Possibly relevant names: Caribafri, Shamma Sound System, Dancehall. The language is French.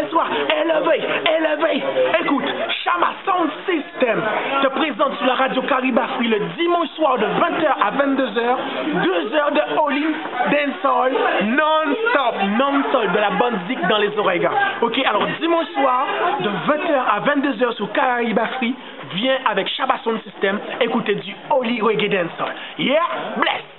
Élève-toi, élevez, élevez. Écoute, Shamma Sound System te présente sur la radio Caribafri le dimanche soir de 20h à 22h, 2 heures de Holy Dancehall non-stop, non-stop, de la bonne zik dans les oreilles, gars. Ok, alors dimanche soir de 20h à 22h sur Caribafri, viens avec Shamma Sound System écouter du Holy Reggae Dancehall. Yeah, bless.